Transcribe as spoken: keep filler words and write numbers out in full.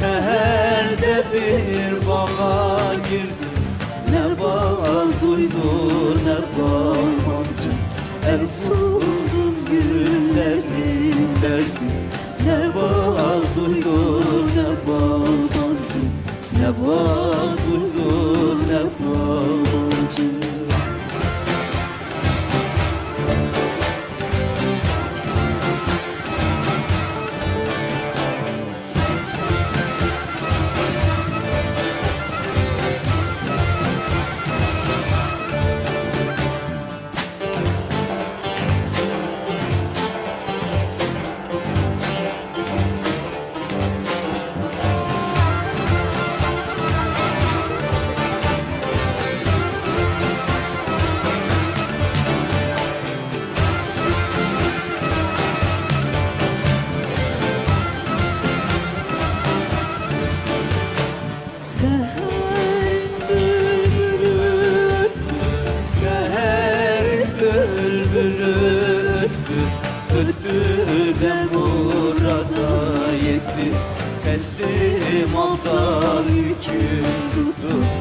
Seherde bir bağa girdim. Ne bal duydu ne balmancı. En sundum güllerin derdi. Ne bal duydu ne balmancı. Ne bal duydu ne balmancı. De murada yetti, teslim aldan hüküm tuttu.